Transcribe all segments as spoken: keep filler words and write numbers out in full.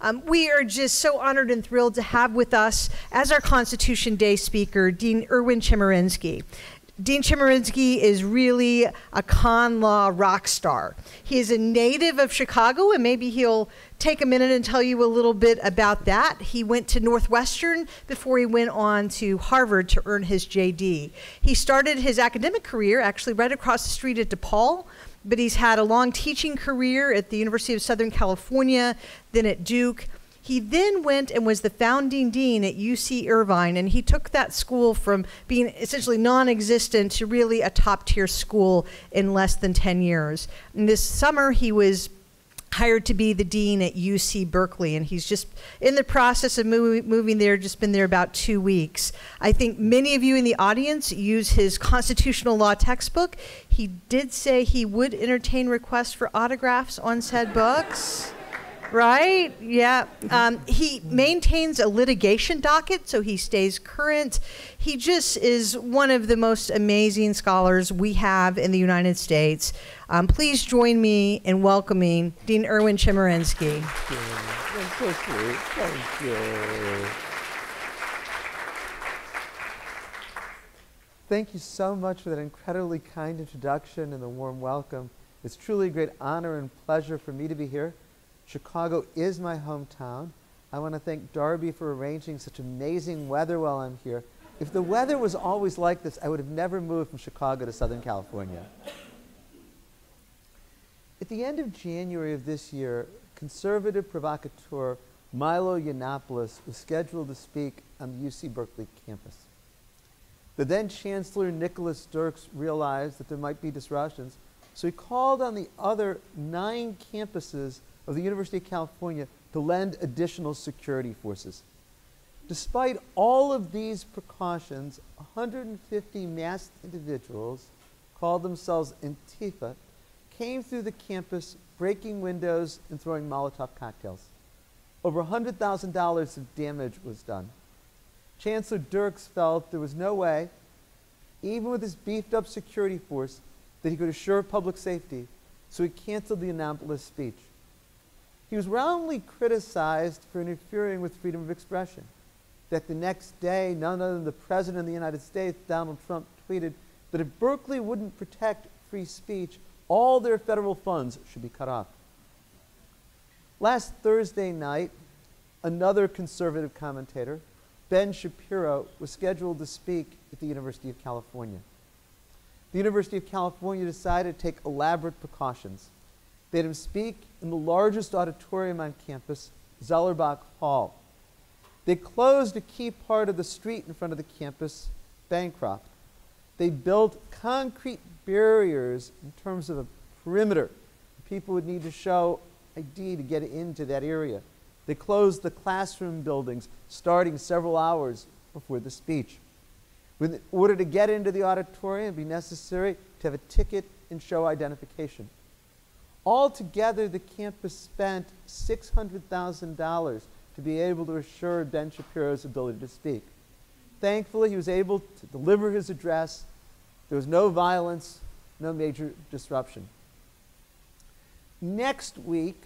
Um, we are just so honored and thrilled to have with us, as our Constitution Day speaker, Dean Erwin Chemerinsky. Dean Chemerinsky is really a con law rock star. He is a native of Chicago, and maybe he'll take a minute and tell you a little bit about that. He went to Northwestern before he went on to Harvard to earn his J D. He started his academic career actually right across the street at DePaul, but he's had a long teaching career at the University of Southern California, then at Duke. He then went and was the founding dean at U C Irvine, and he took that school from being essentially non-existent to really a top-tier school in less than ten years. And this summer, he was hired to be the dean at U C Berkeley, and he's just in the process of move, moving there, just been there about two weeks. I think many of you in the audience use his constitutional law textbook. He did say he would entertain requests for autographs on said books. Right? Yeah. Um, he maintains a litigation docket, so he stays current. He just is one of the most amazing scholars we have in the United States. Um, please join me in welcoming Dean Erwin Chemerinsky. Thank you. Thank you. Thank you. Thank you so much for that incredibly kind introduction and the warm welcome. It's truly a great honor and pleasure for me to be here. Chicago is my hometown. I want to thank Darby for arranging such amazing weather while I'm here. If the weather was always like this, I would have never moved from Chicago to Southern California. At the end of January of this year, conservative provocateur Milo Yiannopoulos was scheduled to speak on the U C Berkeley campus. The then Chancellor Nicholas Dirks realized that there might be disruptions, so he called on the other nine campuses of the University of California to lend additional security forces. Despite all of these precautions, one hundred fifty masked individuals, called themselves Antifa, came through the campus breaking windows and throwing Molotov cocktails. Over one hundred thousand dollars of damage was done. Chancellor Dirks felt there was no way, even with his beefed up security force, that he could assure public safety, so he canceled the Yiannopoulos speech. He was roundly criticized for interfering with freedom of expression. That the next day, none other than the President of the United States, Donald Trump, tweeted that if Berkeley wouldn't protect free speech, all their federal funds should be cut off. Last Thursday night, another conservative commentator, Ben Shapiro, was scheduled to speak at the University of California. The University of California decided to take elaborate precautions. They had him speak in the largest auditorium on campus, Zellerbach Hall. They closed a key part of the street in front of the campus, Bancroft. They built concrete barriers in terms of a perimeter. People would need to show I D to get into that area. They closed the classroom buildings starting several hours before the speech. In order to get into the auditorium, it would be necessary to have a ticket and show identification. Altogether, the campus spent six hundred thousand dollars to be able to assure Ben Shapiro's ability to speak. Thankfully, he was able to deliver his address. There was no violence, no major disruption. Next week,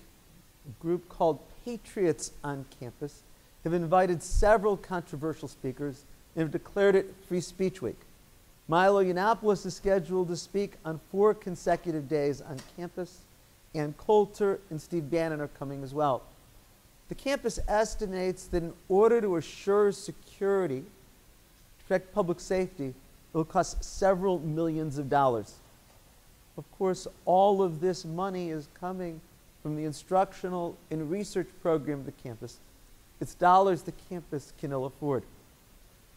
a group called Patriots on Campus have invited several controversial speakers and have declared it Free Speech Week. Milo Yiannopoulos is scheduled to speak on four consecutive days on campus. Ann Coulter and Steve Bannon are coming as well. The campus estimates that in order to assure security, to protect public safety, it will cost several millions of dollars. Of course, all of this money is coming from the instructional and research program of the campus. It's dollars the campus can ill afford.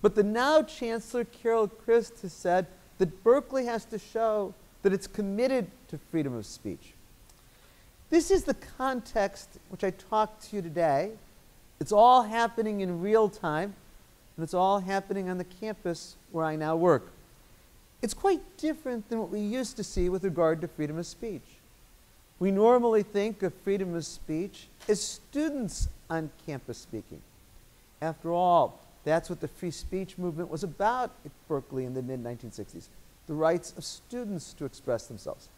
But the now Chancellor Carol Christ has said that Berkeley has to show that it's committed to freedom of speech. This is the context which I talked to you today. It's all happening in real time, and it's all happening on the campus where I now work. It's quite different than what we used to see with regard to freedom of speech. We normally think of freedom of speech as students on campus speaking. After all, that's what the free speech movement was about at Berkeley in the mid nineteen sixties, the rights of students to express themselves.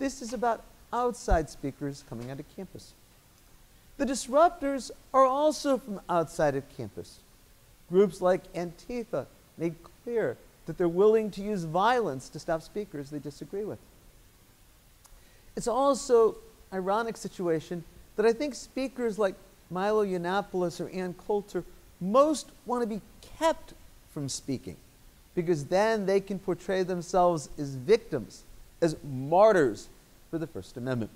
This is about outside speakers coming onto campus. The disruptors are also from outside of campus. Groups like Antifa made clear that they're willing to use violence to stop speakers they disagree with. It's also an ironic situation that I think speakers like Milo Yiannopoulos or Ann Coulter most want to be kept from speaking, because then they can portray themselves as victims, as martyrs for the First Amendment.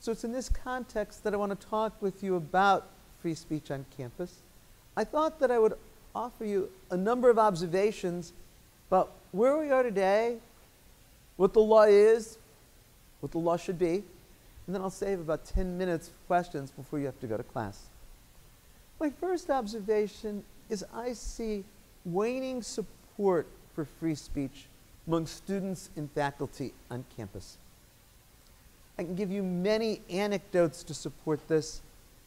So it's in this context that I want to talk with you about free speech on campus. I thought that I would offer you a number of observations about where we are today, what the law is, what the law should be, and then I'll save about ten minutes for questions before you have to go to class. My first observation is I see waning support for free speech among students and faculty on campus. I can give you many anecdotes to support this,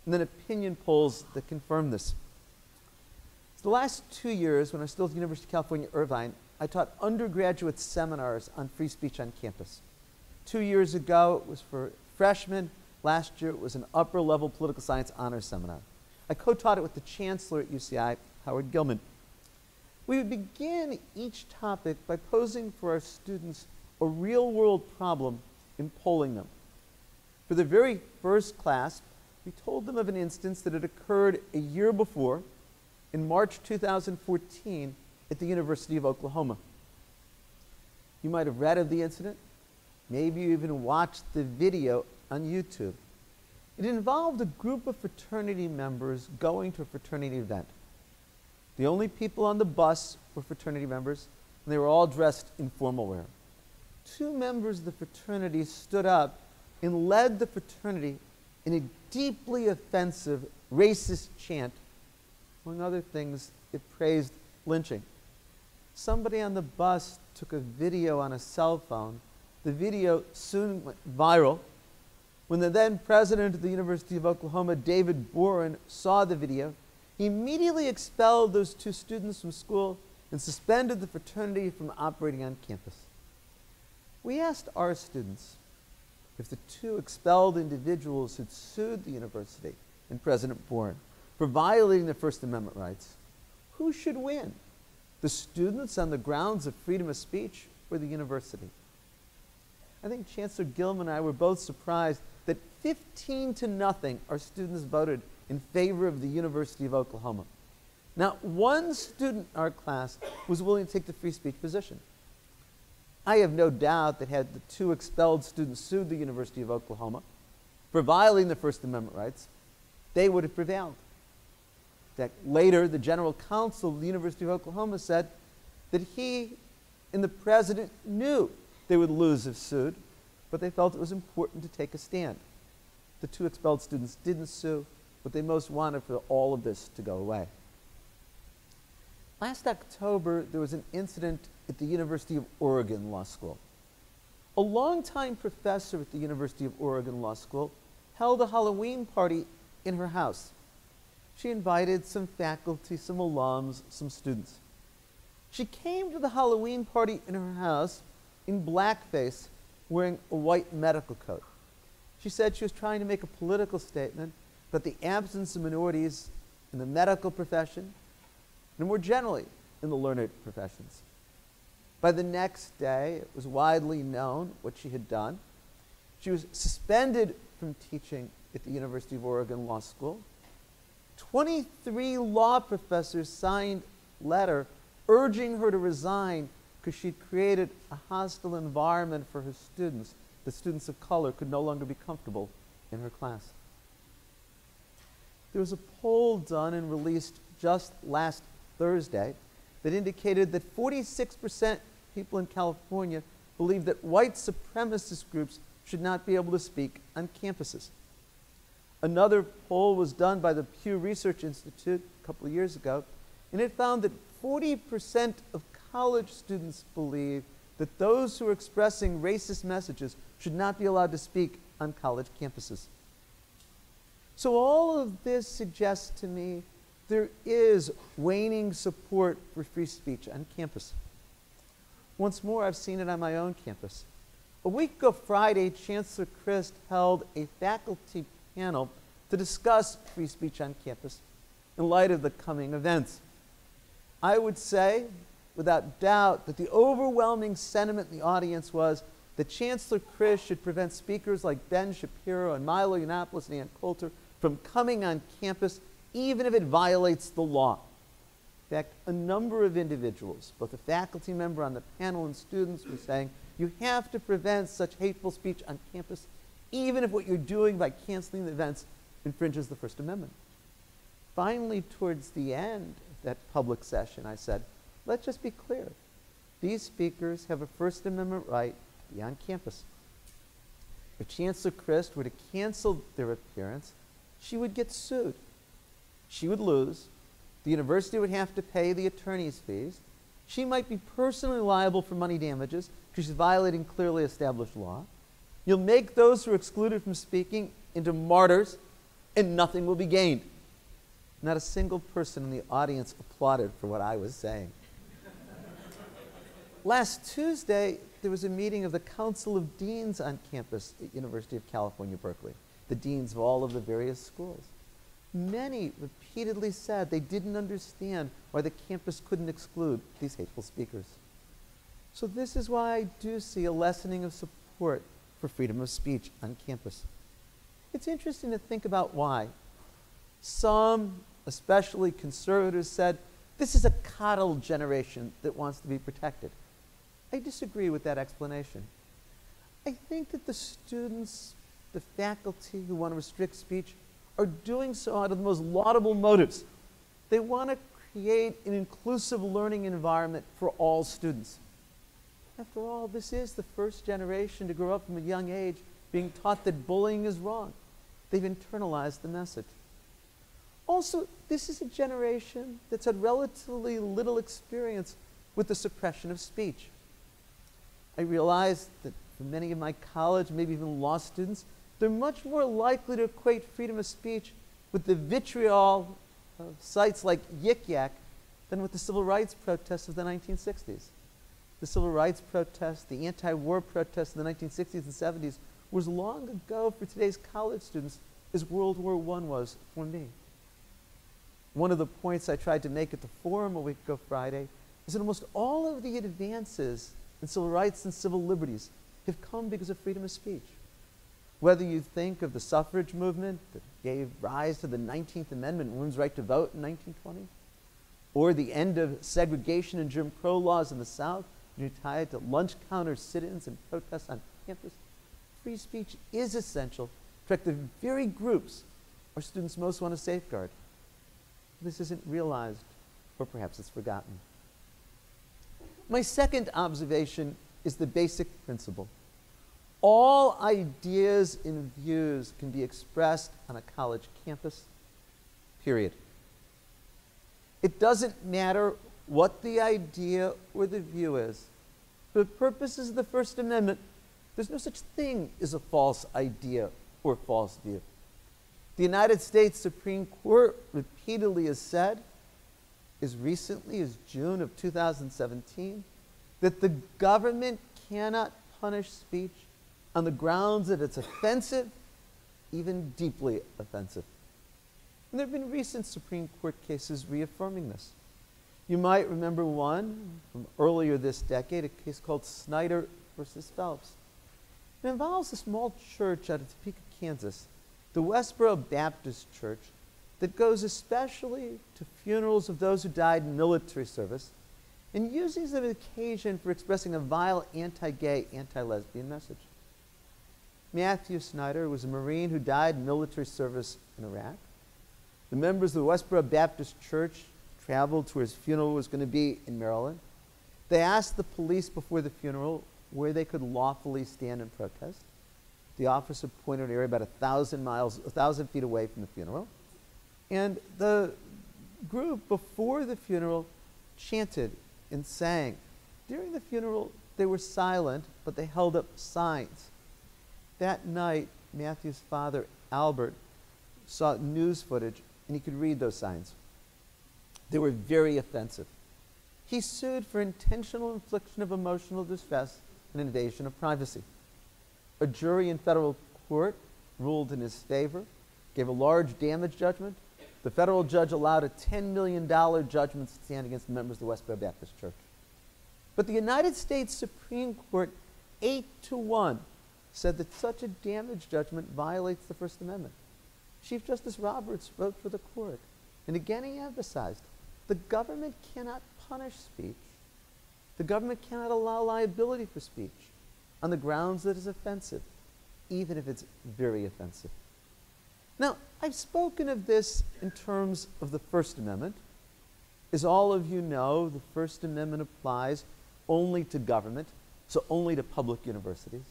and then opinion polls that confirm this. So the last two years, when I was still at the University of California, Irvine, I taught undergraduate seminars on free speech on campus. Two years ago, it was for freshmen. Last year, it was an upper-level political science honors seminar. I co-taught it with the chancellor at U C I, Howard Gilman. We would begin each topic by posing for our students a real-world problem and polling them. For the very first class, we told them of an instance that had occurred a year before, in March two thousand fourteen, at the University of Oklahoma. You might have read of the incident. Maybe you even watched the video on YouTube. It involved a group of fraternity members going to a fraternity event. The only people on the bus were fraternity members, and they were all dressed in formal wear. Two members of the fraternity stood up and led the fraternity in a deeply offensive, racist chant. Among other things, it praised lynching. Somebody on the bus took a video on a cell phone. The video soon went viral. When the then president of the University of Oklahoma, David Boren, saw the video, he immediately expelled those two students from school and suspended the fraternity from operating on campus. We asked our students if the two expelled individuals who'd sued the university and President Boren for violating their First Amendment rights, who should win, the students on the grounds of freedom of speech or the university? I think Chancellor Gilman and I were both surprised that fifteen to nothing our students voted in favor of the University of Oklahoma. Not one student in our class was willing to take the free speech position. I have no doubt that had the two expelled students sued the University of Oklahoma for violating the First Amendment rights, they would have prevailed. That later, the general counsel of the University of Oklahoma said that he and the president knew they would lose if sued, but they felt it was important to take a stand. The two expelled students didn't sue, but they most wanted for all of this to go away. Last October, there was an incident at the University of Oregon Law School. A longtime professor at the University of Oregon Law School held a Halloween party in her house. She invited some faculty, some alums, some students. She came to the Halloween party in her house in blackface, wearing a white medical coat. She said she was trying to make a political statement about the absence of minorities in the medical profession, and more generally, in the learned professions. By the next day, it was widely known what she had done. She was suspended from teaching at the University of Oregon Law School. twenty-three law professors signed a letter urging her to resign because she'd created a hostile environment for her students. The students of color could no longer be comfortable in her class. There was a poll done and released just last Thursday that indicated that forty-six percent of people in California believe that white supremacist groups should not be able to speak on campuses. Another poll was done by the Pew Research Institute a couple of years ago, and it found that forty percent of college students believe that those who are expressing racist messages should not be allowed to speak on college campuses. So all of this suggests to me there is waning support for free speech on campus. Once more, I've seen it on my own campus. A week ago Friday, Chancellor Christ held a faculty panel to discuss free speech on campus in light of the coming events. I would say, without doubt, that the overwhelming sentiment in the audience was that Chancellor Christ should prevent speakers like Ben Shapiro and Milo Yiannopoulos and Ann Coulter from coming on campus, even if it violates the law. In fact, a number of individuals, both a faculty member on the panel and students, were saying, you have to prevent such hateful speech on campus, even if what you're doing by canceling the events infringes the First Amendment. Finally, towards the end of that public session, I said, let's just be clear. These speakers have a First Amendment right to be on campus. If Chancellor Christ were to cancel their appearance, she would get sued. She would lose. The university would have to pay the attorney's fees. She might be personally liable for money damages because she's violating clearly established law. You'll make those who are excluded from speaking into martyrs, and nothing will be gained. Not a single person in the audience applauded for what I was saying. Last Tuesday, there was a meeting of the Council of Deans on campus at University of California, Berkeley, the deans of all of the various schools. Many repeatedly said they didn't understand why the campus couldn't exclude these hateful speakers. So this is why I do see a lessening of support for freedom of speech on campus. It's interesting to think about why. Some, especially conservatives, said, this is a coddled generation that wants to be protected. I disagree with that explanation. I think that the students, the faculty who want to restrict speech are doing so out of the most laudable motives. They want to create an inclusive learning environment for all students. After all, this is the first generation to grow up from a young age being taught that bullying is wrong. They've internalized the message. Also, this is a generation that's had relatively little experience with the suppression of speech. I realize that for many of my college, maybe even law students, they're much more likely to equate freedom of speech with the vitriol of sites like Yik Yak than with the civil rights protests of the nineteen sixties. The civil rights protests, the anti-war protests in the nineteen sixties and seventies was long ago for today's college students as World War One was for me. One of the points I tried to make at the forum a week ago Friday is that almost all of the advances in civil rights and civil liberties have come because of freedom of speech. Whether you think of the suffrage movement that gave rise to the nineteenth Amendment, women's right to vote in nineteen twenty, or the end of segregation and Jim Crow laws in the South, you tie it to lunch counter sit-ins and protests on campus, free speech is essential to protect the very groups our students most want to safeguard. This isn't realized, or perhaps it's forgotten. My second observation is the basic principle. All ideas and views can be expressed on a college campus, period. It doesn't matter what the idea or the view is. For the purposes of the First Amendment, there's no such thing as a false idea or false view. The United States Supreme Court repeatedly has said, as recently as June of two thousand seventeen, that the government cannot punish speech on the grounds that it's offensive, even deeply offensive. And there have been recent Supreme Court cases reaffirming this. You might remember one from earlier this decade, a case called Snyder versus Phelps. It involves a small church out of Topeka, Kansas, the Westboro Baptist Church, that goes especially to funerals of those who died in military service and uses it as an occasion for expressing a vile anti-gay, anti-lesbian message. Matthew Snyder was a Marine who died in military service in Iraq. The members of the Westboro Baptist Church traveled to where his funeral was going to be in Maryland. They asked the police before the funeral where they could lawfully stand and protest. The officer pointed an area about a thousand miles, a thousand feet away from the funeral. And the group before the funeral chanted and sang. During the funeral, they were silent, but they held up signs. That night, Matthew's father, Albert, saw news footage, and he could read those signs. They were very offensive. He sued for intentional infliction of emotional distress and invasion of privacy. A jury in federal court ruled in his favor, gave a large damage judgment. The federal judge allowed a ten million dollar judgment to stand against the members of the Westboro Baptist Church. But the United States Supreme Court, eight to one, said that such a damage judgment violates the First Amendment. Chief Justice Roberts wrote for the court, and again he emphasized, the government cannot punish speech. The government cannot allow liability for speech on the grounds that it is offensive, even if it's very offensive. Now, I've spoken of this in terms of the First Amendment. As all of you know, the First Amendment applies only to government, so only to public universities.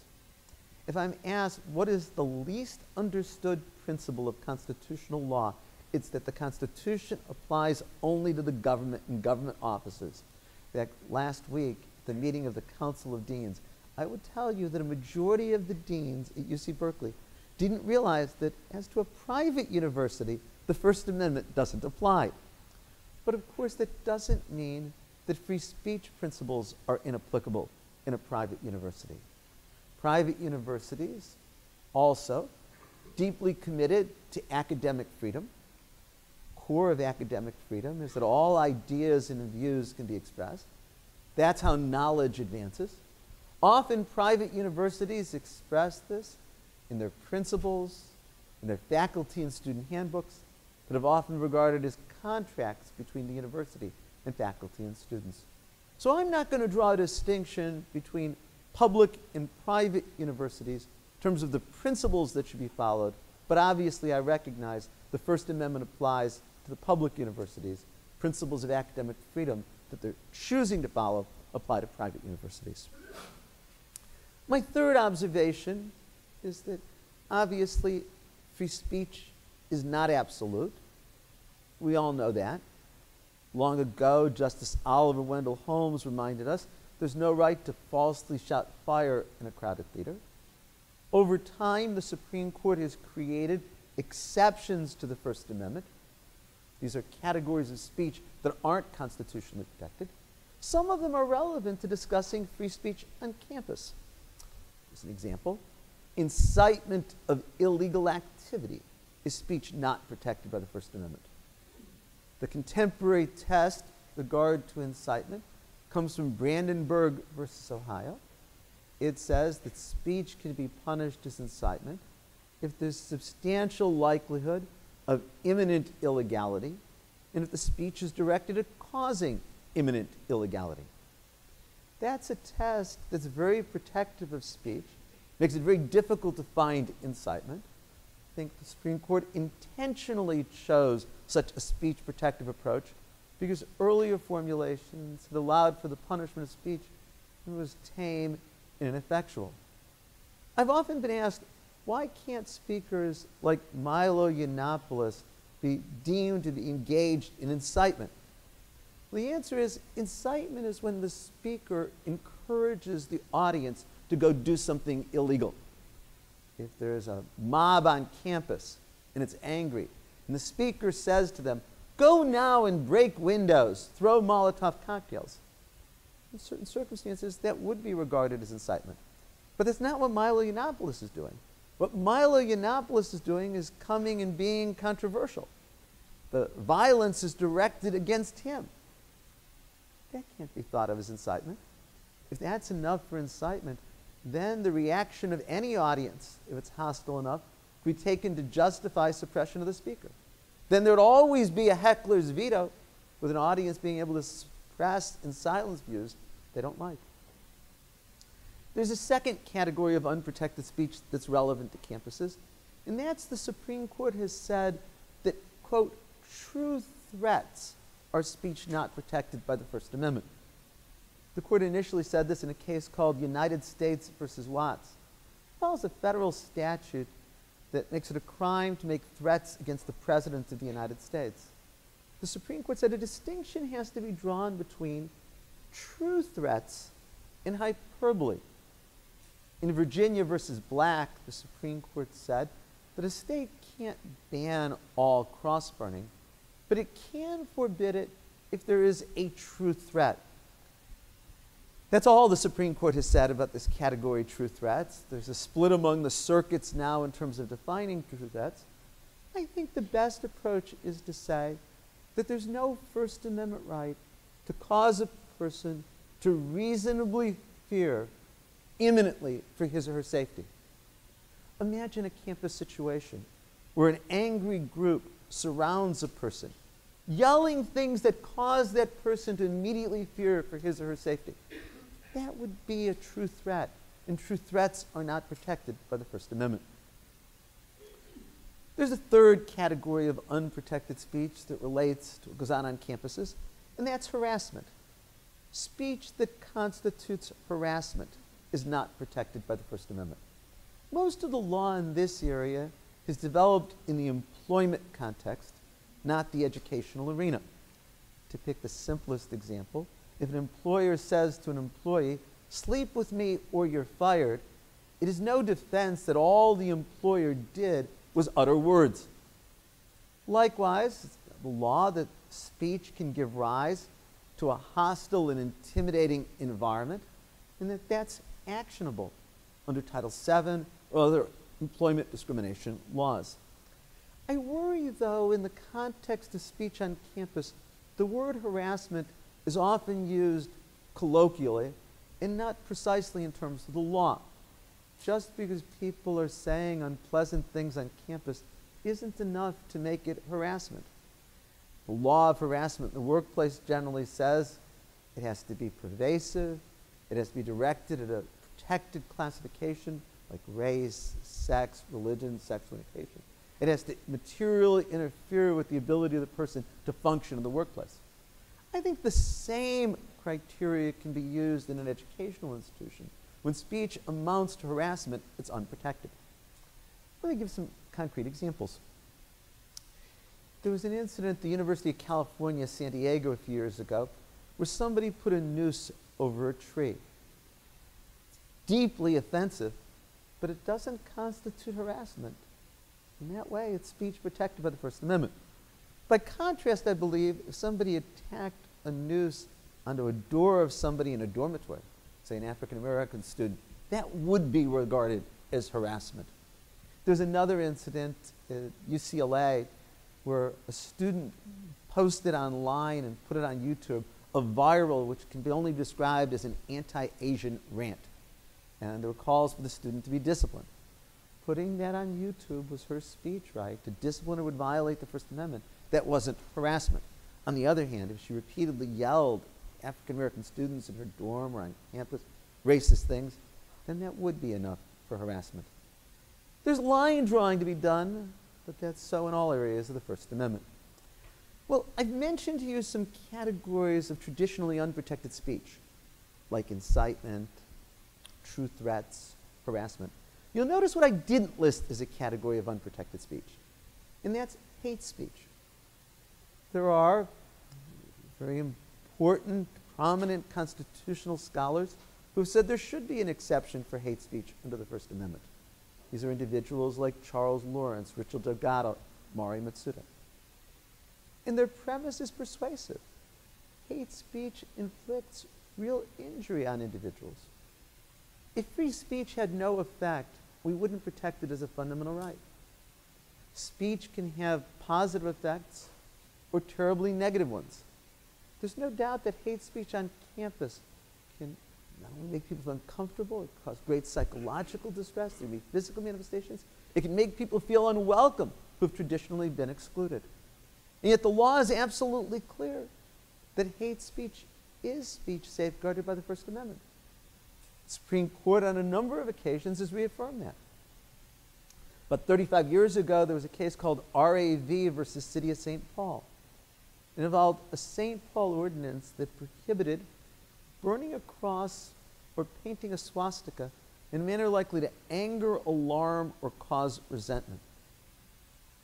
If I'm asked what is the least understood principle of constitutional law, it's that the Constitution applies only to the government and government officers. In fact, last week, at the meeting of the Council of Deans, I would tell you that a majority of the deans at U C Berkeley didn't realize that as to a private university, the First Amendment doesn't apply. But of course, that doesn't mean that free speech principles are inapplicable in a private university. Private universities also deeply committed to academic freedom. Core of academic freedom is that all ideas and views can be expressed. That's how knowledge advances. Often private universities express this in their principles, in their faculty and student handbooks that have often regarded as contracts between the university and faculty and students. So I'm not going to draw a distinction between public and private universities in terms of the principles that should be followed, but obviously I recognize the First Amendment applies to the public universities. Principles of academic freedom that they're choosing to follow apply to private universities. My third observation is that obviously free speech is not absolute. We all know that. Long ago, Justice Oliver Wendell Holmes reminded us there's no right to falsely shout fire in a crowded theater. Over time, the Supreme Court has created exceptions to the First Amendment. These are categories of speech that aren't constitutionally protected. Some of them are relevant to discussing free speech on campus. As an example, incitement of illegal activity is speech not protected by the First Amendment. The contemporary test with regard to incitement comes from Brandenburg versus Ohio. It says that speech can be punished as incitement if there's substantial likelihood of imminent illegality and if the speech is directed at causing imminent illegality. That's a test that's very protective of speech, makes it very difficult to find incitement. I think the Supreme Court intentionally chose such a speech protective approach because earlier formulations had allowed for the punishment of speech and was tame and ineffectual. I've often been asked, why can't speakers like Milo Yiannopoulos be deemed to be engaged in incitement? Well, the answer is incitement is when the speaker encourages the audience to go do something illegal. If there's a mob on campus and it's angry, and the speaker says to them, go now and break windows, throw Molotov cocktails. In certain circumstances, that would be regarded as incitement. But that's not what Milo Yiannopoulos is doing. What Milo Yiannopoulos is doing is coming and being controversial. The violence is directed against him. That can't be thought of as incitement. If that's enough for incitement, then the reaction of any audience, if it's hostile enough, could be taken to justify suppression of the speaker. Then there would always be a heckler's veto with an audience being able to suppress and silence views they don't like. There's a second category of unprotected speech that's relevant to campuses, and that's the Supreme Court has said that, quote, true threats are speech not protected by the First Amendment. The court initially said this in a case called United States versus Watts. It follows a federal statute that makes it a crime to make threats against the President of the United States. The Supreme Court said a distinction has to be drawn between true threats and hyperbole. In Virginia versus Black, the Supreme Court said that a state can't ban all cross-burning, but it can forbid it if there is a true threat. That's all the Supreme Court has said about this category, true threats. There's a split among the circuits now in terms of defining true threats. I think the best approach is to say that there's no First Amendment right to cause a person to reasonably fear imminently for his or her safety. Imagine a campus situation where an angry group surrounds a person, yelling things that cause that person to immediately fear for his or her safety. That would be a true threat, and true threats are not protected by the First Amendment. There's a third category of unprotected speech that relates to what goes on on campuses, and that's harassment. Speech that constitutes harassment is not protected by the First Amendment. Most of the law in this area has developed in the employment context, not the educational arena. To pick the simplest example, if an employer says to an employee, "Sleep with me or you're fired," it is no defense that all the employer did was utter words. Likewise, it's the law that speech can give rise to a hostile and intimidating environment, and that that's actionable under Title seven or other employment discrimination laws. I worry, though, in the context of speech on campus, the word harassment is often used colloquially and not precisely in terms of the law. Just because people are saying unpleasant things on campus isn't enough to make it harassment. The law of harassment in the workplace generally says it has to be pervasive, it has to be directed at a protected classification like race, sex, religion, sexual orientation. It has to materially interfere with the ability of the person to function in the workplace. I think the same criteria can be used in an educational institution. When speech amounts to harassment, it's unprotected. Let me give some concrete examples. There was an incident at the University of California, San Diego a few years ago where somebody put a noose over a tree. It's deeply offensive, but it doesn't constitute harassment. In that way, it's speech protected by the First Amendment. By contrast, I believe, if somebody attacked a noose onto a door of somebody in a dormitory, say an African-American student, that would be regarded as harassment. There's another incident at U C L A where a student posted online and put it on YouTube a viral which can be only described as an anti-Asian rant. And there were calls for the student to be disciplined. Putting that on YouTube was her speech right. To discipline her would violate the First Amendment. That wasn't harassment. On the other hand, if she repeatedly yelled at African-American students in her dorm or on campus racist things, then that would be enough for harassment. There's line drawing to be done, but that's so in all areas of the First Amendment. Well, I've mentioned to you some categories of traditionally unprotected speech, like incitement, true threats, harassment. You'll notice what I didn't list as a category of unprotected speech, and that's hate speech. There are very important, prominent constitutional scholars who have said there should be an exception for hate speech under the First Amendment. These are individuals like Charles Lawrence, Richard Delgado, Mari Matsuda. And their premise is persuasive. Hate speech inflicts real injury on individuals. If free speech had no effect, we wouldn't protect it as a fundamental right. Speech can have positive effects or terribly negative ones. There's no doubt that hate speech on campus can not only make people uncomfortable, it causes great psychological distress, there can be physical manifestations, it can make people feel unwelcome who have traditionally been excluded. And yet the law is absolutely clear that hate speech is speech safeguarded by the First Amendment. The Supreme Court on a number of occasions has reaffirmed that. But thirty-five years ago, there was a case called R A V versus City of Saint Paul. It involved a Saint Paul ordinance that prohibited burning a cross or painting a swastika in a manner likely to anger, alarm, or cause resentment.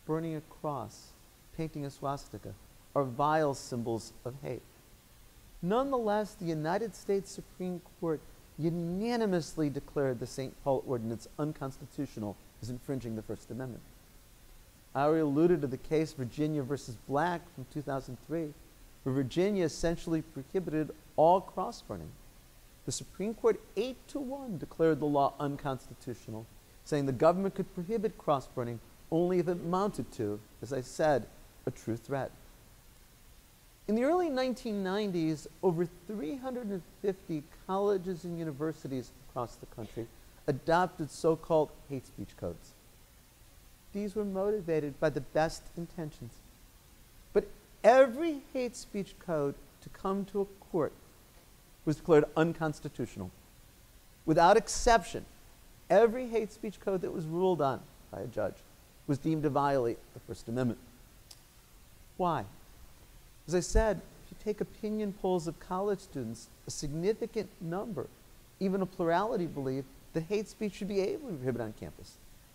Burning a cross, painting a swastika are vile symbols of hate. Nonetheless, the United States Supreme Court unanimously declared the Saint Paul ordinance unconstitutional as infringing the First Amendment. I already alluded to the case Virginia versus Black from two thousand three, where Virginia essentially prohibited all cross burning. The Supreme Court eight to one declared the law unconstitutional, saying the government could prohibit cross burning only if it amounted to, as I said, a true threat. In the early nineteen nineties, over three hundred fifty colleges and universities across the country adopted so-called hate speech codes. These were motivated by the best intentions. But every hate speech code to come to a court was declared unconstitutional. Without exception, every hate speech code that was ruled on by a judge was deemed to violate the First Amendment. Why? As I said, if you take opinion polls of college students, a significant number, even a plurality, believe that hate speech should be able to be prohibited on campus.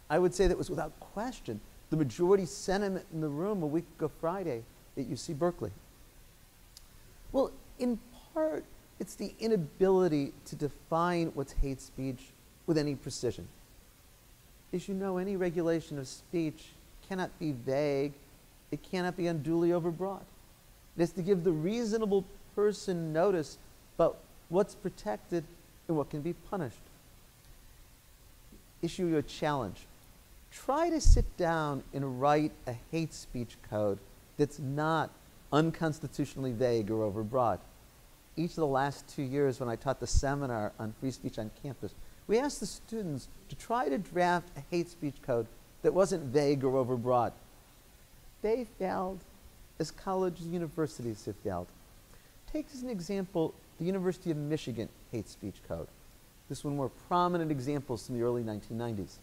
I would say that was without question the majority sentiment in the room a week ago Friday at U C Berkeley. Well, in part, it's the inability to define what's hate speech with any precision. As you know, any regulation of speech cannot be vague. It cannot be unduly overbroad. It is to give the reasonable person notice about what's protected and what can be punished. Issue you a challenge. Try to sit down and write a hate speech code that's not unconstitutionally vague or overbroad. Each of the last two years when I taught the seminar on free speech on campus, we asked the students to try to draft a hate speech code that wasn't vague or overbroad. They failed as colleges and universities have failed. Take as an example the University of Michigan hate speech code. This is one of the more prominent examples from the early nineteen nineties.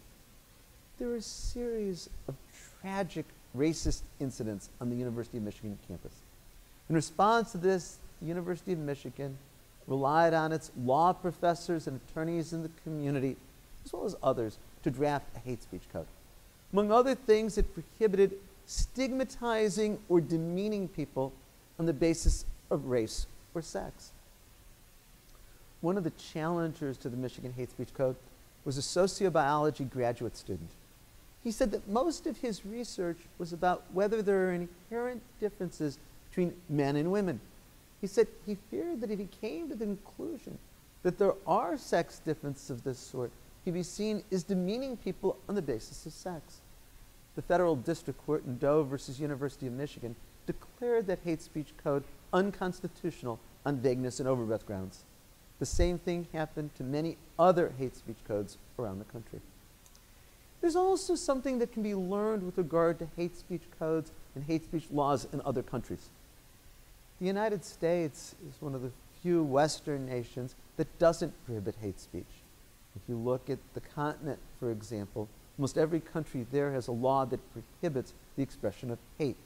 There were a series of tragic racist incidents on the University of Michigan campus. In response to this, the University of Michigan relied on its law professors and attorneys in the community, as well as others, to draft a hate speech code. Among other things, it prohibited stigmatizing or demeaning people on the basis of race or sex. One of the challengers to the Michigan hate speech code was a sociobiology graduate student. He said that most of his research was about whether there are inherent differences between men and women. He said he feared that if he came to the conclusion that there are sex differences of this sort, he'd be seen as demeaning people on the basis of sex. The federal district court in Doe versus University of Michigan declared that hate speech code unconstitutional on vagueness and overbreadth grounds. The same thing happened to many other hate speech codes around the country. There's also something that can be learned with regard to hate speech codes and hate speech laws in other countries. The United States is one of the few Western nations that doesn't prohibit hate speech. If you look at the continent, for example, almost every country there has a law that prohibits the expression of hate.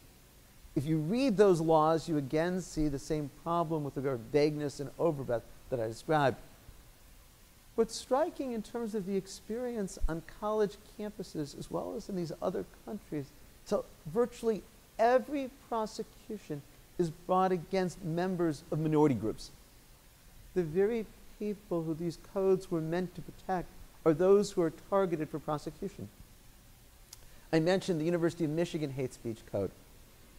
If you read those laws, you again see the same problem with regard to vagueness and overbreadth that I described. What's striking in terms of the experience on college campuses as well as in these other countries, so virtually every prosecution is brought against members of minority groups. The very people who these codes were meant to protect are those who are targeted for prosecution. I mentioned the University of Michigan hate speech code.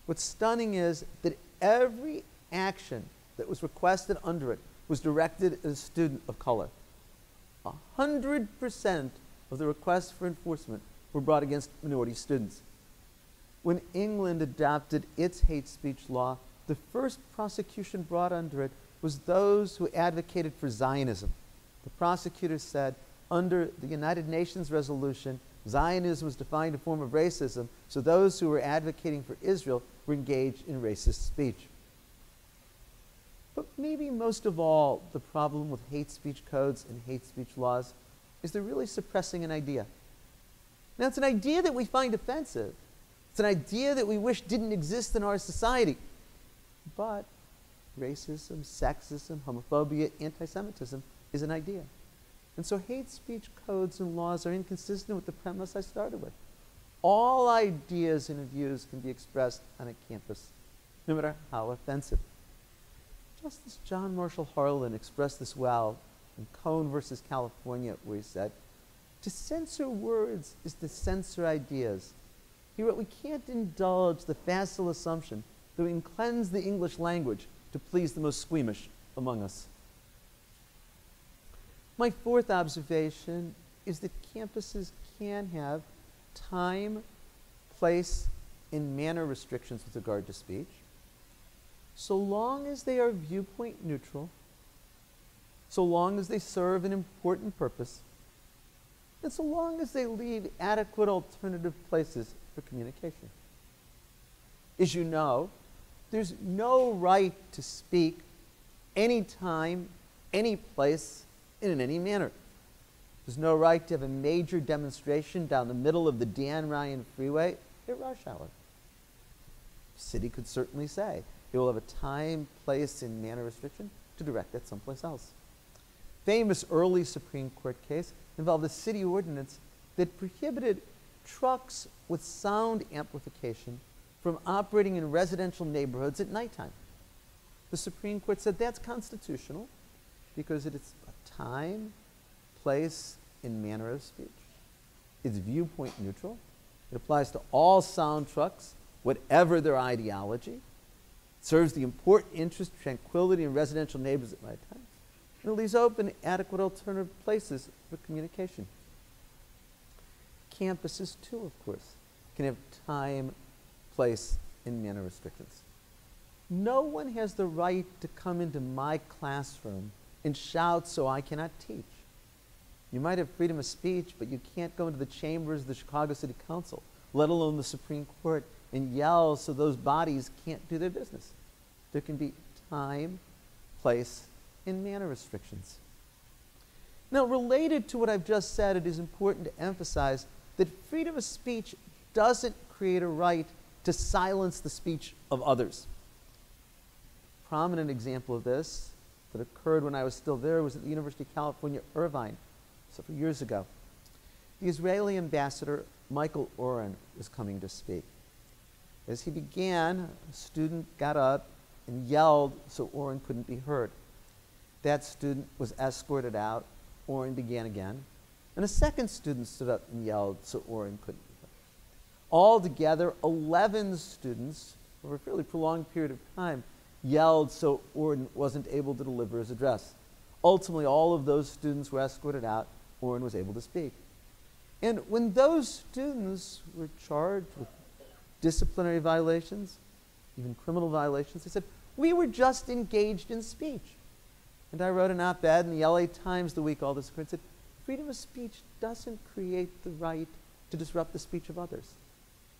What's stunning is that every action that was requested under it was directed at a student of color. A hundred percent of the requests for enforcement were brought against minority students. When England adopted its hate speech law, the first prosecution brought under it was those who advocated for Zionism. The prosecutor said, under the United Nations resolution, Zionism was defined as a form of racism, so those who were advocating for Israel were engaged in racist speech. But maybe most of all, the problem with hate speech codes and hate speech laws is they're really suppressing an idea. Now, it's an idea that we find offensive. It's an idea that we wish didn't exist in our society. But racism, sexism, homophobia, anti-Semitism is an idea. And so hate speech codes and laws are inconsistent with the premise I started with. All ideas and views can be expressed on a campus, no matter how offensive. Justice John Marshall Harlan expressed this well in Cone versus California, where he said, "To censor words is to censor ideas." He wrote, "We can't indulge the facile assumption that we can cleanse the English language to please the most squeamish among us." My fourth observation is that campuses can have time, place in manner restrictions with regard to speech, so long as they are viewpoint neutral, so long as they serve an important purpose, and so long as they leave adequate alternative places for communication. As you know, there's no right to speak anytime, any place, and in any manner. There's no right to have a major demonstration down the middle of the Dan Ryan Freeway at rush hour. The city could certainly say it will have a time, place, and manner restriction to direct that someplace else. Famous early Supreme Court case involved a city ordinance that prohibited trucks with sound amplification from operating in residential neighborhoods at nighttime. The Supreme Court said that's constitutional because it is a time, place, and manner of speech. It's viewpoint neutral. It applies to all sound trucks, whatever their ideology. It serves the important interest, tranquility, and residential neighbors at nighttime. And it leaves open adequate alternative places for communication. Campuses, too, of course, can have time, place, and manner restrictions. No one has the right to come into my classroom and shout, "So I cannot teach." You might have freedom of speech, but you can't go into the chambers of the Chicago City Council, let alone the Supreme Court, and yell so those bodies can't do their business. There can be time, place, and manner restrictions. Now, related to what I've just said, it is important to emphasize that freedom of speech doesn't create a right to silence the speech of others. A prominent example of this that occurred when I was still there was at the University of California, Irvine, several years ago. The Israeli ambassador, Michael Oren, was coming to speak. As he began, a student got up and yelled so Oren couldn't be heard. That student was escorted out. Oren began again. And a second student stood up and yelled so Oren couldn't be heard. Altogether, eleven students, over a fairly prolonged period of time, yelled so Oren wasn't able to deliver his address. Ultimately, all of those students were escorted out. Oren was able to speak. And when those students were charged with disciplinary violations, even criminal violations, they said, "We were just engaged in speech." And I wrote an op-ed in the L A Times the week all this occurred and said, freedom of speech doesn't create the right to disrupt the speech of others.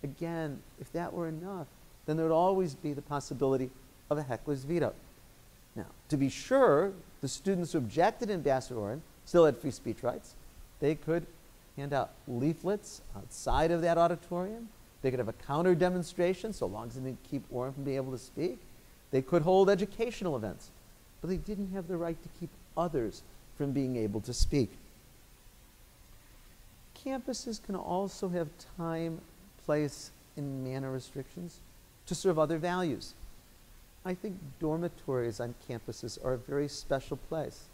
Again, if that were enough, then there would always be the possibility of a heckler's veto. Now, to be sure, the students who objected to Ambassador Oren still had free speech rights. They could hand out leaflets outside of that auditorium. They could have a counter demonstration, so long as they didn't keep Oren from being able to speak. They could hold educational events. But they didn't have the right to keep others from being able to speak. Campuses can also have time, place, and manner restrictions to serve other values. I think dormitories on campuses are a very special place.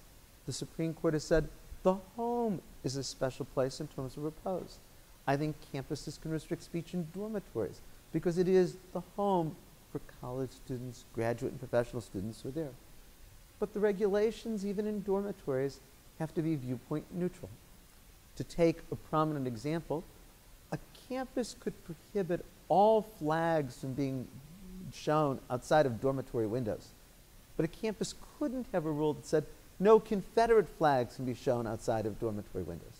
The Supreme Court has said the home is a special place in terms of repose. I think campuses can restrict speech in dormitories because it is the home for college students, graduate and professional students who are there. But the regulations, even in dormitories, have to be viewpoint neutral. To take a prominent example, a campus could prohibit all flags from being shown outside of dormitory windows. But a campus couldn't have a rule that said no Confederate flags can be shown outside of dormitory windows.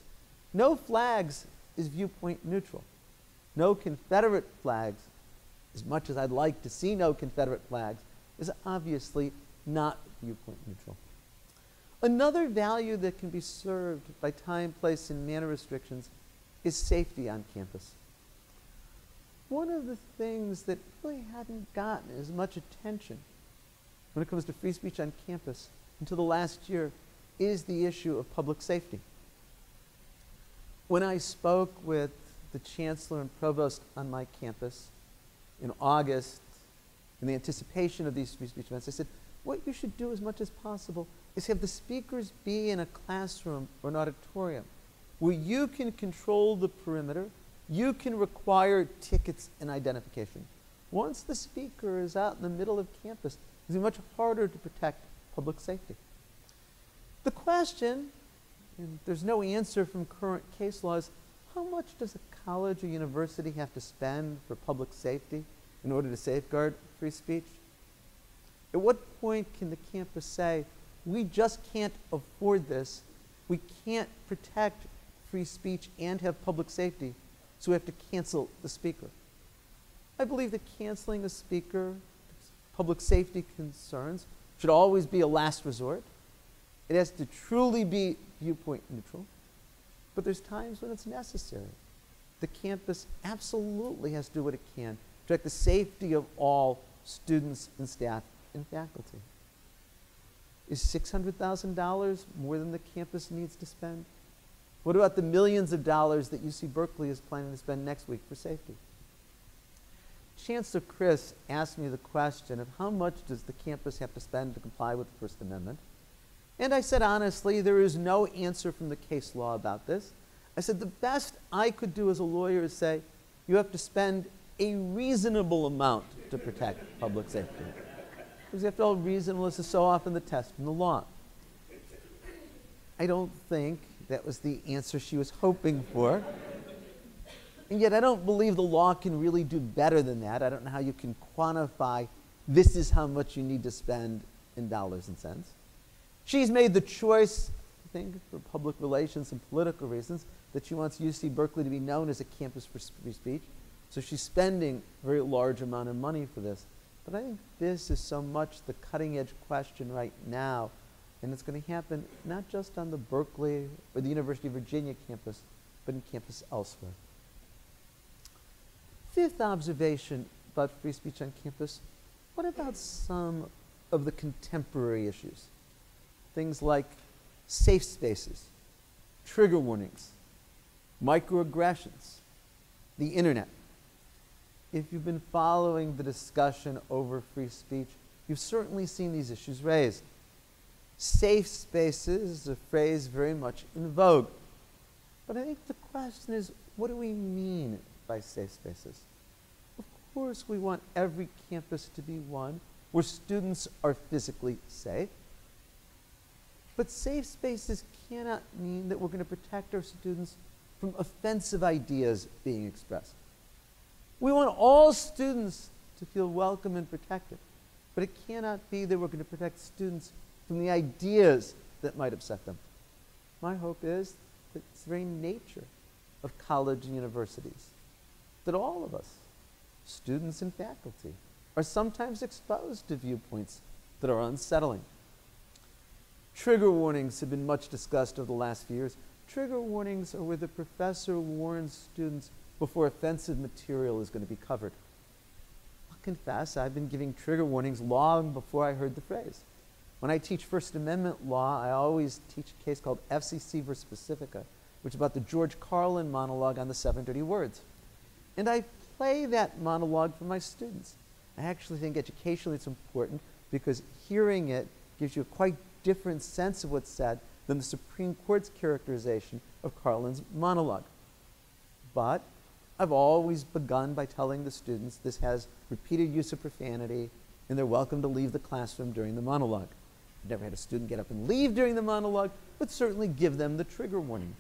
No flags is viewpoint neutral. No Confederate flags, as much as I'd like to see no Confederate flags, is obviously not viewpoint neutral. Another value that can be served by time, place, and manner restrictions is safety on campus. One of the things that really hadn't gotten as much attention when it comes to free speech on campus until the last year is the issue of public safety. When I spoke with the chancellor and provost on my campus in August, in the anticipation of these free speech events, I said, what you should do as much as possible is have the speakers be in a classroom or an auditorium where you can control the perimeter, you can require tickets and identification. Once the speaker is out in the middle of campus, it's much harder to protect public safety. The question, and there's no answer from current case laws, how much does a college or university have to spend for public safety in order to safeguard free speech? At what point can the campus say, we just can't afford this, we can't protect free speech and have public safety, so we have to cancel the speaker? I believe that canceling a speaker, public safety concerns, should always be a last resort. It has to truly be viewpoint neutral. But there's times when it's necessary. The campus absolutely has to do what it can to protect the safety of all students and staff and faculty. Is six hundred thousand dollars more than the campus needs to spend? What about the millions of dollars that U C Berkeley is planning to spend next week for safety? Chancellor Christ asked me the question of how much does the campus have to spend to comply with the First Amendment? And I said, honestly, there is no answer from the case law about this. I said, the best I could do as a lawyer is say, you have to spend a reasonable amount to protect public safety. Because after all, reasonableness is so often the test in the law. I don't think that was the answer she was hoping for. And yet I don't believe the law can really do better than that. I don't know how you can quantify this is how much you need to spend in dollars and cents. She's made the choice, I think, for public relations and political reasons, that she wants U C Berkeley to be known as a campus for free speech. So she's spending a very large amount of money for this. But I think this is so much the cutting edge question right now. And it's going to happen not just on the Berkeley or the University of Virginia campus, but in campus elsewhere. Fifth observation about free speech on campus, what about some of the contemporary issues? Things like safe spaces, trigger warnings, microaggressions, the internet. If you've been following the discussion over free speech, you've certainly seen these issues raised. Safe spaces is a phrase very much in vogue. But I think the question is, what do we mean by safe spaces? Of course, we want every campus to be one where students are physically safe. But safe spaces cannot mean that we're going to protect our students from offensive ideas being expressed. We want all students to feel welcome and protected, but it cannot be that we're going to protect students from the ideas that might upset them. My hope is that it's the very nature of college and universities, that all of us, students and faculty, are sometimes exposed to viewpoints that are unsettling. Trigger warnings have been much discussed over the last few years. Trigger warnings are where the professor warns students before offensive material is going to be covered. I'll confess, I've been giving trigger warnings long before I heard the phrase. When I teach First Amendment law, I always teach a case called F C C versus Pacifica, which is about the George Carlin monologue on the seven dirty words. And I play that monologue for my students. I actually think educationally it's important because hearing it gives you a quite different sense of what's said than the Supreme Court's characterization of Carlin's monologue. But I've always begun by telling the students this has repeated use of profanity and they're welcome to leave the classroom during the monologue. I've never had a student get up and leave during the monologue, but certainly give them the trigger warning.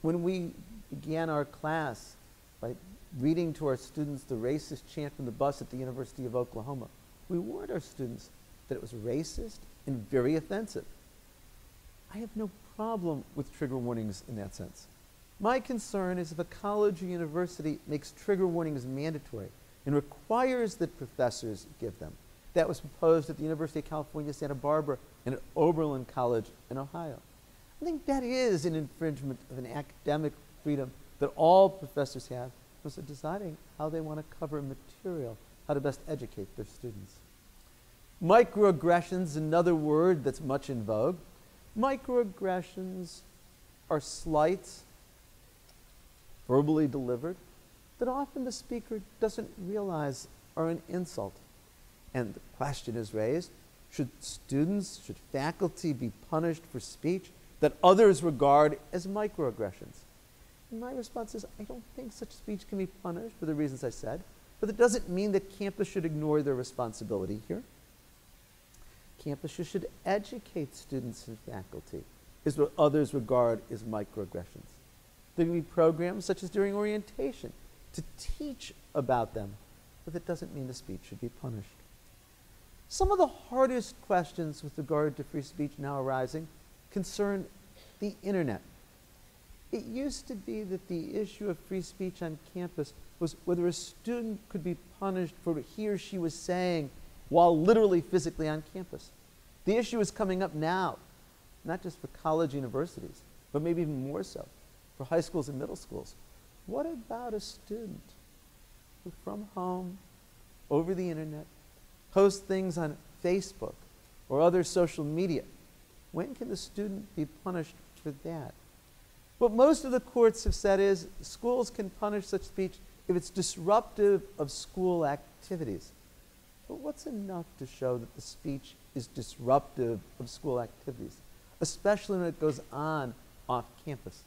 When we began our class by reading to our students the racist chant from the bus at the University of Oklahoma, we warned our students that it was racist and very offensive. I have no problem with trigger warnings in that sense. My concern is if a college or university makes trigger warnings mandatory and requires that professors give them. That was proposed at the University of California, Santa Barbara, and at Oberlin College in Ohio. I think that is an infringement of an academic freedom that all professors have, was deciding how they want to cover material, how to best educate their students. Microaggressions, another word that's much in vogue. Microaggressions are slights, verbally delivered, that often the speaker doesn't realize are an insult. And the question is raised, should students, should faculty be punished for speech that others regard as microaggressions? And my response is, I don't think such speech can be punished for the reasons I said, but that doesn't mean that campus should ignore their responsibility here. Campuses should educate students and faculty is what others regard as microaggressions. There can be programs, such as during orientation, to teach about them, but that doesn't mean the speech should be punished. Some of the hardest questions with regard to free speech now arising concern the internet. It used to be that the issue of free speech on campus was whether a student could be punished for what he or she was saying while literally physically on campus. The issue is coming up now, not just for college universities, but maybe even more so for high schools and middle schools. What about a student who from home, over the internet, posts things on Facebook or other social media? When can the student be punished for that? What most of the courts have said is schools can punish such speech if it's disruptive of school activities. But what's enough to show that the speech is disruptive of school activities, especially when it goes on off campus?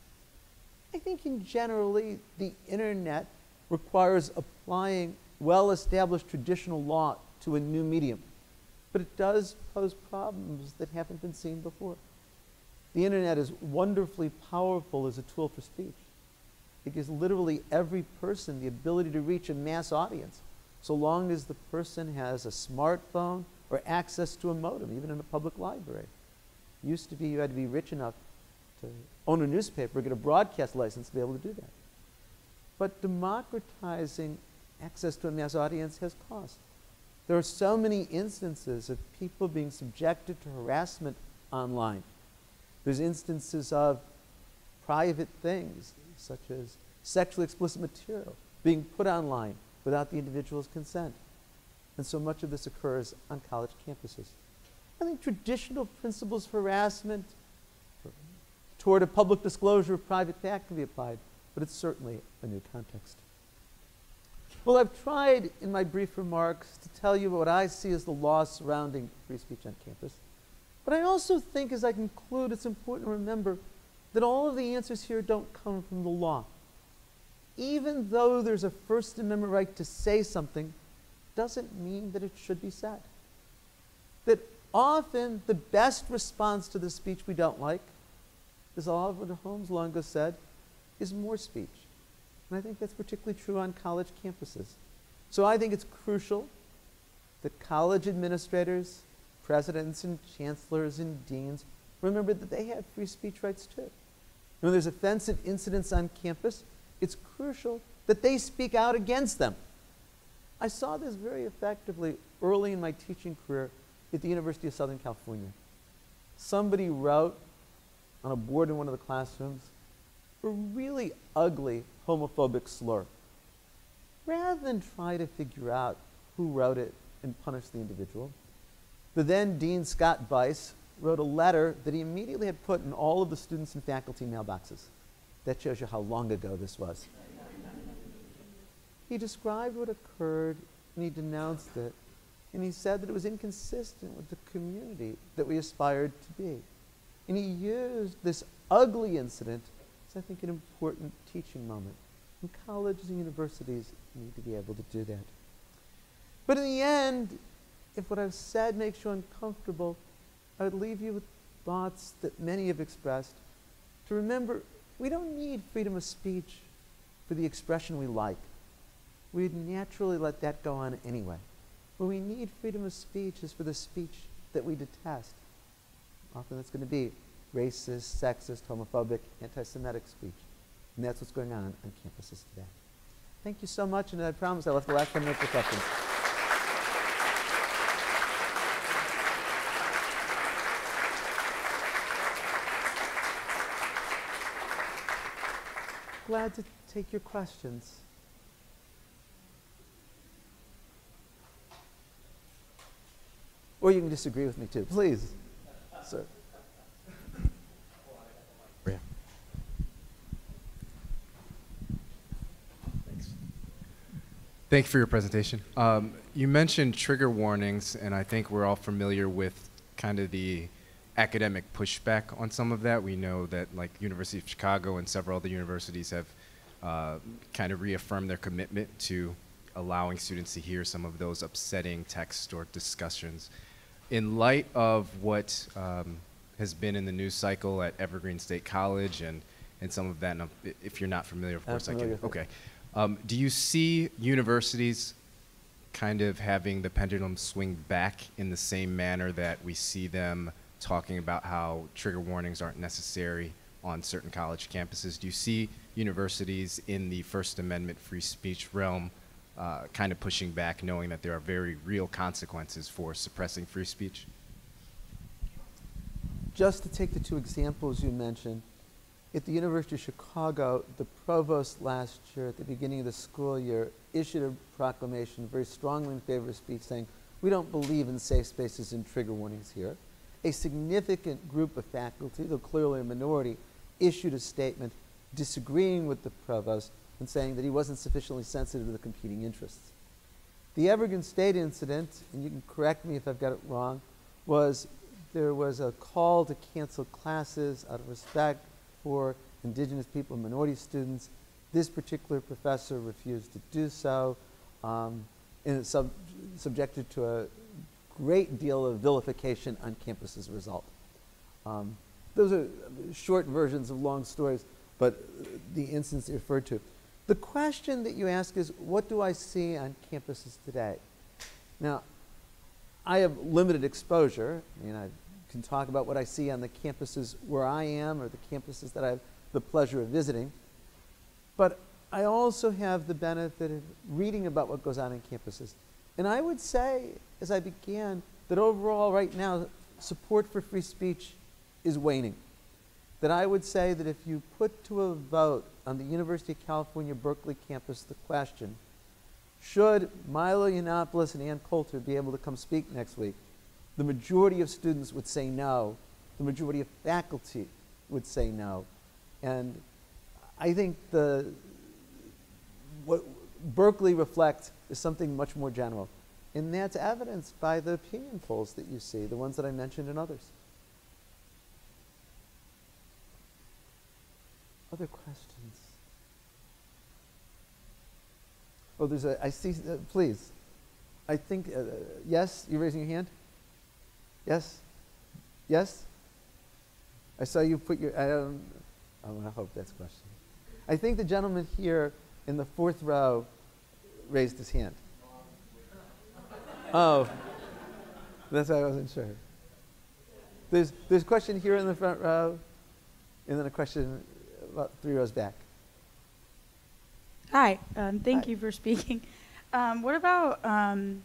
I think in generally, the internet requires applying well-established traditional law to a new medium, but it does pose problems that haven't been seen before. The internet is wonderfully powerful as a tool for speech. It gives literally every person the ability to reach a mass audience, so long as the person has a smartphone or access to a modem, even in a public library. It used to be you had to be rich enough to own a newspaper or get a broadcast license to be able to do that. But democratizing access to a mass audience has cost. There are so many instances of people being subjected to harassment online. There's instances of private things, such as sexually explicit material, being put online without the individual's consent. And so much of this occurs on college campuses. I think traditional principles for harassment toward a public disclosure of private fact can be applied, but it's certainly a new context. Well, I've tried in my brief remarks to tell you what I see as the law surrounding free speech on campus. But I also think as I conclude, it's important to remember that all of the answers here don't come from the law. Even though there's a First Amendment right to say something, doesn't mean that it should be said. That often the best response to the speech we don't like, as Oliver Wendell Holmes long ago said, is more speech. And I think that's particularly true on college campuses. So I think it's crucial that college administrators, presidents and chancellors and deans remember that they have free speech rights too. And when there's offensive incidents on campus, it's crucial that they speak out against them. I saw this very effectively early in my teaching career at the University of Southern California. Somebody wrote on a board in one of the classrooms a really ugly homophobic slur. Rather than try to figure out who wrote it and punish the individual, the then Dean Scott Bice wrote a letter that he immediately had put in all of the students and faculty mailboxes. That shows you how long ago this was. He described what occurred and he denounced it, and he said that it was inconsistent with the community that we aspired to be. And he used this ugly incident I think an important teaching moment. And colleges and universities need to be able to do that. But in the end, if what I've said makes you uncomfortable, I would leave you with thoughts that many have expressed to remember we don't need freedom of speech for the expression we like. We'd naturally let that go on anyway. What we need freedom of speech is for the speech that we detest. Often that's going to be racist, sexist, homophobic, anti-Semitic speech. And that's what's going on on campuses today. Thank you so much, and I promise I left the last ten minutes for questions. Glad to take your questions. Or you can disagree with me too, please, sir. Thank you for your presentation. Um, you mentioned trigger warnings, and I think we're all familiar with kind of the academic pushback on some of that. We know that like University of Chicago and several other universities have uh, kind of reaffirmed their commitment to allowing students to hear some of those upsetting texts or discussions. In light of what um, has been in the news cycle at Evergreen State College and and some of that. And if you're not familiar, of course, familiar I can. Okay. Um, do you see universities kind of having the pendulum swing back in the same manner that we see them talking about how trigger warnings aren't necessary on certain college campuses? Do you see universities in the First Amendment free speech realm uh, kind of pushing back, knowing that there are very real consequences for suppressing free speech? Just to take the two examples you mentioned, at the University of Chicago, the provost last year, at the beginning of the school year, issued a proclamation very strongly in favor of speech, saying, we don't believe in safe spaces and trigger warnings here. A significant group of faculty, though clearly a minority, issued a statement disagreeing with the provost and saying that he wasn't sufficiently sensitive to the competing interests. The Evergreen State incident, and you can correct me if I've got it wrong, was there was a call to cancel classes out of respect for indigenous people and minority students. This particular professor refused to do so, um, and it's sub subjected to a great deal of vilification on campus as a result. Um, those are short versions of long stories, but the instance referred to. The question that you ask is, what do I see on campuses today? Now, I have limited exposure. I mean, I can talk about what I see on the campuses where I am or the campuses that I have the pleasure of visiting. But I also have the benefit of reading about what goes on on campuses. And I would say, as I began, that overall right now, support for free speech is waning. That I would say that if you put to a vote on the University of California, Berkeley campus the question, should Milo Yiannopoulos and Ann Coulter be able to come speak next week? The majority of students would say no. The majority of faculty would say no. And I think the, what Berkeley reflects is something much more general. And that's evidenced by the opinion polls that you see, the ones that I mentioned and others. Other questions? Oh, there's a, I see, uh, please. I think, uh, yes, you're raising your hand? Yes? Yes? I saw you put your, I don't, I hope that's a question. I think the gentleman here in the fourth row raised his hand. Oh, that's why I wasn't sure. There's, there's a question here in the front row, and then a question about three rows back. Hi, um, thank Hi. you for speaking. Um, what about um,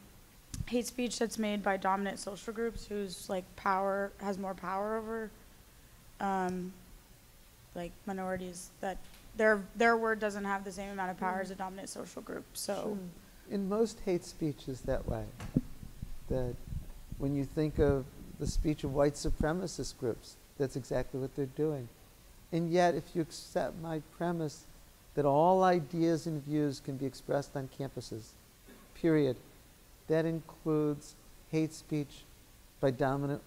hate speech that's made by dominant social groups whose like power has more power over um, like minorities, that their their word doesn't have the same amount of power mm. as a dominant social group? So, sure. In most hate speech is that way. That when you think of the speech of white supremacist groups, that's exactly what they're doing. And yet, if you accept my premise that all ideas and views can be expressed on campuses, period. That includes hate speech by dominant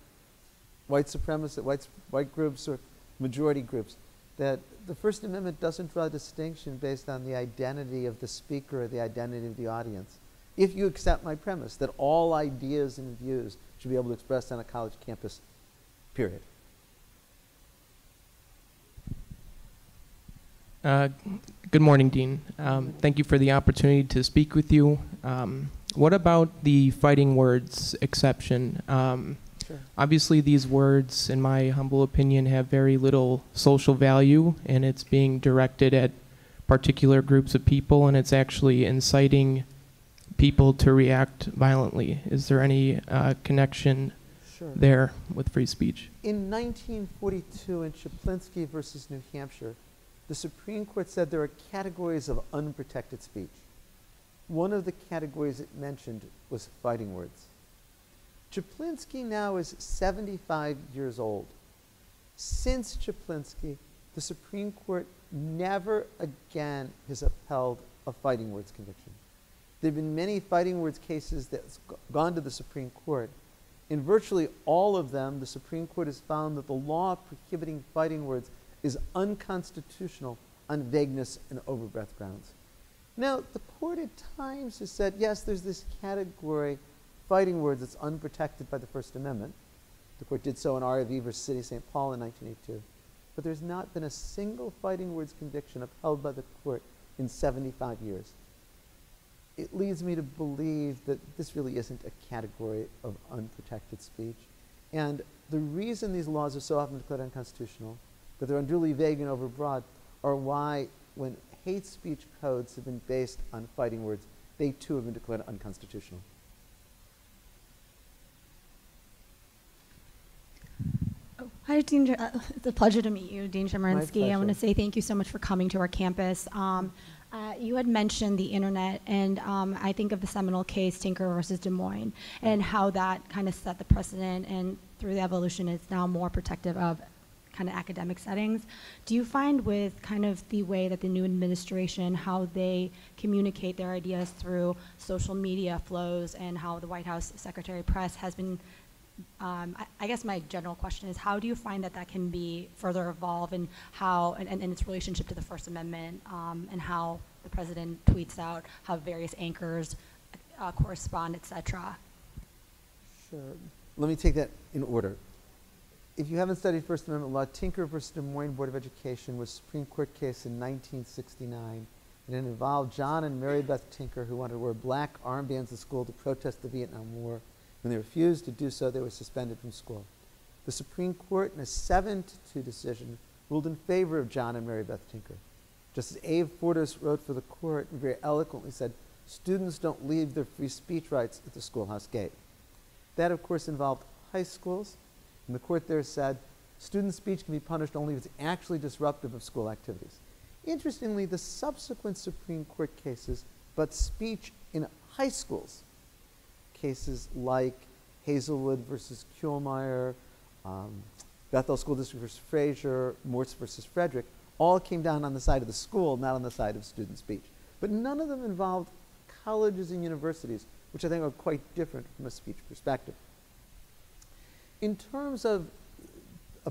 white supremacists, white, white groups or majority groups. That the First Amendment doesn't draw a distinction based on the identity of the speaker or the identity of the audience. If you accept my premise that all ideas and views should be able to express on a college campus, period. Uh, good morning, Dean. Um, thank you for the opportunity to speak with you. Um, what about the fighting words exception? Um, sure. Obviously, these words, in my humble opinion, have very little social value, and it's being directed at particular groups of people, and it's actually inciting people to react violently. Is there any uh, connection sure. there with free speech? In nineteen forty-two, in Chaplinsky versus New Hampshire, the Supreme Court said there are categories of unprotected speech. One of the categories it mentioned was fighting words. Chaplinsky now is seventy-five years old. Since Chaplinsky, the Supreme Court never again has upheld a fighting words conviction. There have been many fighting words cases that's gone to the Supreme Court. In virtually all of them, the Supreme Court has found that the law prohibiting fighting words is unconstitutional on vagueness and overbreadth grounds. Now, the court at times has said, yes, there's this category, fighting words, that's unprotected by the First Amendment. The court did so in R V versus City of Saint Paul in nineteen eighty-two. but there's not been a single fighting words conviction upheld by the court in seventy-five years. It leads me to believe that this really isn't a category of unprotected speech. And the reason these laws are so often declared unconstitutional, that they're unduly vague and overbroad, are why when hate speech codes have been based on fighting words, they too have been declared unconstitutional. Hi, Dean, uh, it's a pleasure to meet you, Dean Chemerinsky. I want to say thank you so much for coming to our campus. Um, uh, you had mentioned the internet, and um, I think of the seminal case, Tinker versus Des Moines, and how that kind of set the precedent, and through the evolution, it's now more protective of kind of academic settings. Do you find with kind of the way that the new administration, how they communicate their ideas through social media flows, and how the White House Secretary Press has been Um, I, I guess my general question is, how do you find that that can be further evolved, and how, and, and, and its relationship to the First Amendment, um, and how the president tweets out, how various anchors uh, correspond, et cetera? Sure. Let me take that in order. If you haven't studied First Amendment law, Tinker versus Des Moines Board of Education was a Supreme Court case in nineteen sixty-nine, and it involved John and Mary Beth Tinker, who wanted to wear black armbands to school to protest the Vietnam War. When they refused to do so, they were suspended from school. The Supreme Court, in a seven to two decision, ruled in favor of John and Mary Beth Tinker. Justice Abe Fortas wrote for the court and very eloquently said, students don't leave their free speech rights at the schoolhouse gate. That, of course, involved high schools, and the court there said, student speech can be punished only if it's actually disruptive of school activities. Interestingly, the subsequent Supreme Court cases, but speech in high schools, cases like Hazelwood versus Kuehlmeyer, um, Bethel School District versus Frazier, Morse versus Frederick, all came down on the side of the school, not on the side of student speech. But none of them involved colleges and universities, which I think are quite different from a speech perspective. In terms of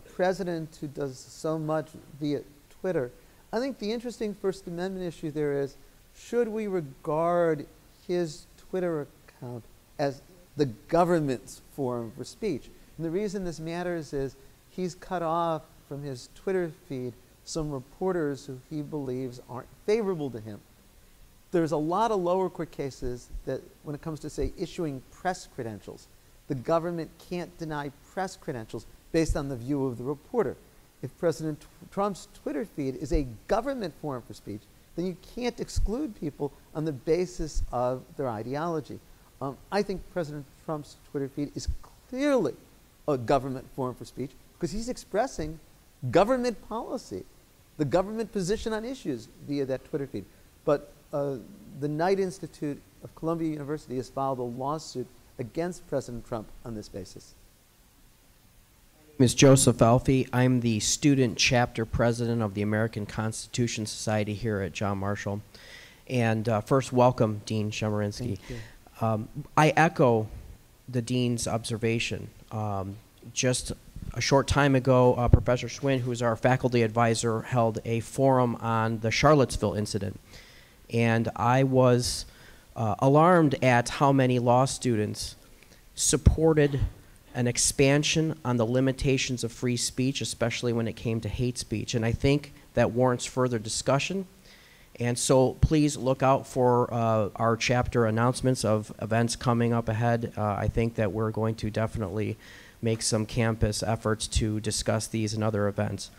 a president who does so much via Twitter, I think the interesting First Amendment issue there is, should we regard his Twitter account as the government's forum for speech? And the reason this matters is he's cut off from his Twitter feed some reporters who he believes aren't favorable to him. There's a lot of lower court cases that when it comes to, say, issuing press credentials, the government can't deny press credentials based on the view of the reporter. If President Trump's Twitter feed is a government forum for speech, then you can't exclude people on the basis of their ideology. Um, I think President Trump's Twitter feed is clearly a government forum for speech because he's expressing government policy, the government position on issues via that Twitter feed. But uh, the Knight Institute of Columbia University has filed a lawsuit against President Trump on this basis. My name is Joseph Alfie. I'm the student chapter president of the American Constitution Society here at John Marshall. And uh, first, welcome, Dean Chemerinsky. Thank you. Um, I echo the dean's observation. Um, just a short time ago, uh, Professor Schwinn, who is our faculty advisor, held a forum on the Charlottesville incident. And I was uh, alarmed at how many law students supported an expansion on the limitations of free speech, especially when it came to hate speech. And I think that warrants further discussion. And so please look out for uh, our chapter announcements of events coming up ahead. Uh, I think that we're going to definitely make some campus efforts to discuss these and other events.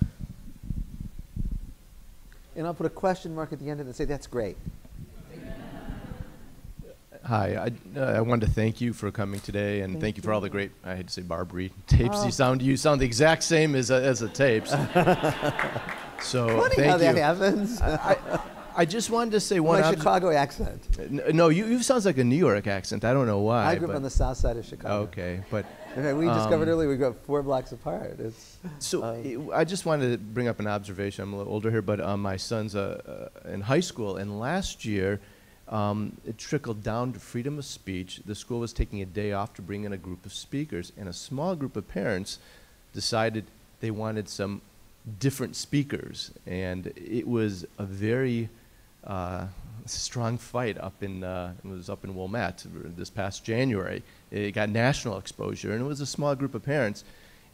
And I'll put a question mark at the end of it and say, that's great. Hi, I, uh, I wanted to thank you for coming today, and thank, thank you for all the great, I hate to say Barbary, tapes. Oh. You sound you sound the exact same as, uh, as the tapes. So funny thank how you. That happens. I, I, I just wanted to say one. My Chicago accent. No, you, you sound like a New York accent. I don't know why. I grew up on the south side of Chicago. Okay, but okay, we um, discovered earlier we grew up four blocks apart. It's, so um, it, I just wanted to bring up an observation. I'm a little older here, but um, my son's uh, uh, in high school, and last year um, it trickled down to freedom of speech. The school was taking a day off to bring in a group of speakers, and a small group of parents decided they wanted some different speakers, and it was a very Uh, strong fight up in uh, it was up in Wilmette this past January. It got national exposure, and it was a small group of parents.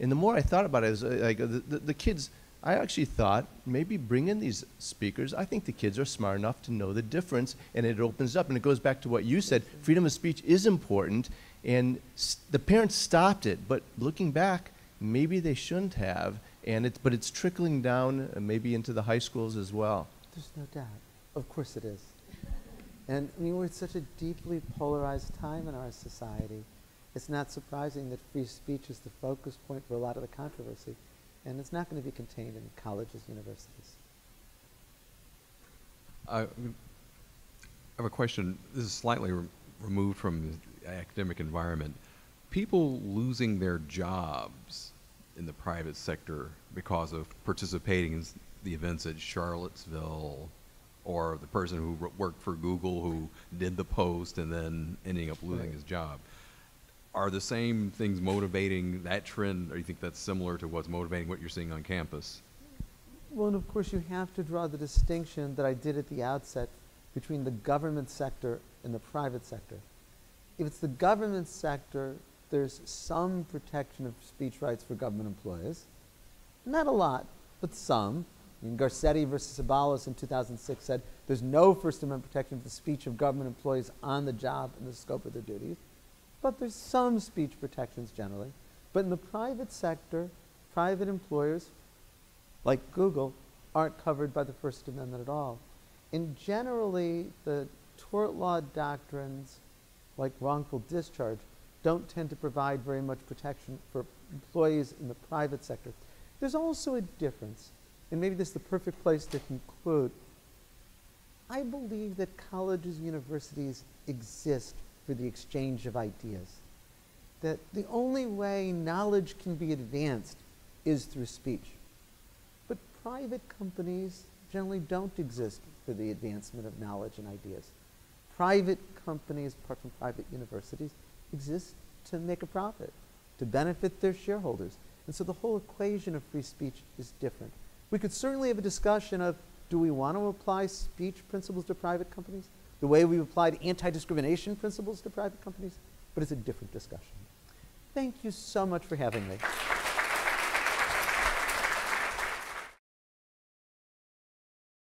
And the more I thought about it, it was, uh, like the, the kids I actually thought maybe bring in these speakers. I think the kids are smart enough to know the difference, and it opens up. And it goes back to what you said. Freedom of speech is important, and the parents stopped it. But looking back, maybe they shouldn't have. And it's, but it's trickling down uh, maybe into the high schools as well. There's no doubt. Of course it is. And I mean, we're at such a deeply polarized time in our society. It's not surprising that free speech is the focus point for a lot of the controversy. And it's not going to be contained in colleges, universities. I have a question. This is slightly re removed from the academic environment. People losing their jobs in the private sector because of participating in the events at Charlottesville, or the person who worked for Google who did the post and then ending up losing right. his job. Are the same things motivating that trend, or you think that's similar to what's motivating what you're seeing on campus? Well, and of course you have to draw the distinction that I did at the outset between the government sector and the private sector. If it's the government sector, there's some protection of speech rights for government employees. Not a lot, but some. I mean, Garcetti versus Sabalos in two thousand six said there's no First Amendment protection for the speech of government employees on the job and the scope of their duties. But there's some speech protections generally. But in the private sector, private employers, like Google, aren't covered by the First Amendment at all. And generally, the tort law doctrines, like wrongful discharge, don't tend to provide very much protection for employees in the private sector. There's also a difference, and maybe this is the perfect place to conclude. I believe that colleges and universities exist for the exchange of ideas, that the only way knowledge can be advanced is through speech. But private companies generally don't exist for the advancement of knowledge and ideas. Private companies, apart from private universities, exist to make a profit, to benefit their shareholders. And so the whole equation of free speech is different. We could certainly have a discussion of, do we want to apply speech principles to private companies? The way we've applied anti-discrimination principles to private companies, but it's a different discussion. Thank you so much for having me.